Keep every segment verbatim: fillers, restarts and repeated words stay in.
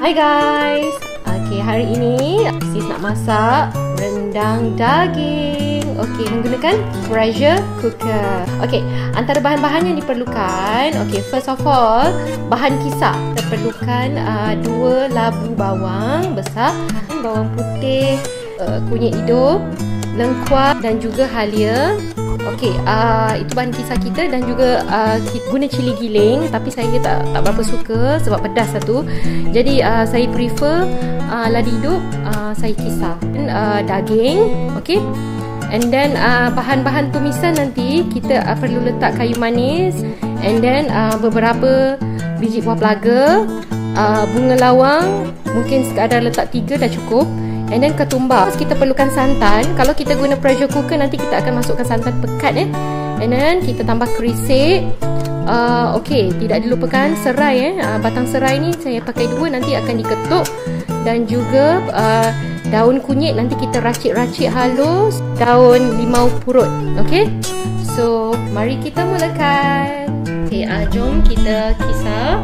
Hai guys, okay, hari ini sis nak masak rendang daging. Okey, menggunakan pressure cooker. Okey, antara bahan-bahan yang diperlukan, okey, first of all, bahan kisar. Kita perlukan uh, dua labu bawang besar, bawang putih, uh, kunyit hidup, lengkuas dan juga halia. Okey, uh, itu bahan kisar kita. Dan juga uh, kita guna cili giling, tapi saya tak tak berapa suka sebab pedas satu. Jadi uh, saya prefer uh, lada hidup, uh, saya kisar. Dan uh, daging, okey. And then uh, bahan-bahan tumisan nanti kita uh, perlu letak kayu manis, and then uh, beberapa biji buah pelaga, uh, bunga lawang, mungkin sekadar letak tiga dah cukup. And then ketumbar, kita perlukan santan. Kalau kita guna pressure cooker nanti kita akan masukkan santan pekat eh. And then kita tambah kerisik. Uh, Okey, tidak dilupakan serai eh. Uh, batang serai ni saya pakai dua, nanti akan diketuk. Dan juga uh, daun kunyit nanti kita racik-racik halus. Daun limau purut. Okey. So, mari kita mulakan. Okey, uh, jom kita kisar.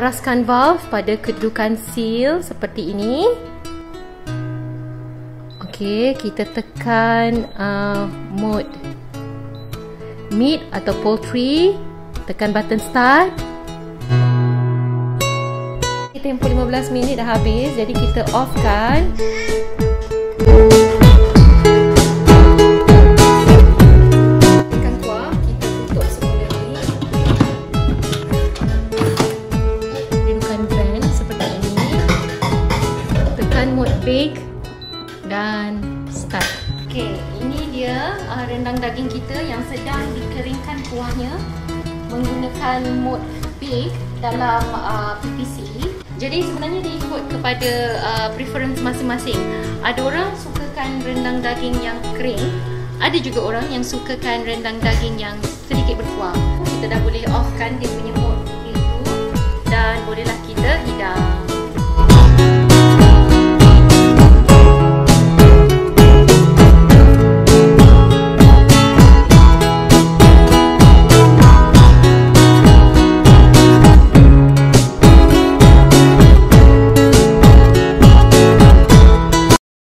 Laraskan valve pada kedudukan seal seperti ini. Okey, kita tekan uh, mode meat atau poultry, tekan button start. Kita tempoh lima belas minit dah habis, jadi kita off kan. Bake dan start. Okey, ini dia uh, rendang daging kita yang sedang dikeringkan kuahnya menggunakan mode bake dalam uh, P V C. Jadi sebenarnya diikut kepada uh, preference masing-masing. Ada orang sukakan rendang daging yang kering, ada juga orang yang sukakan rendang daging yang sedikit berkuah. Kita dah boleh offkan dia punya mode itu dan bolehlah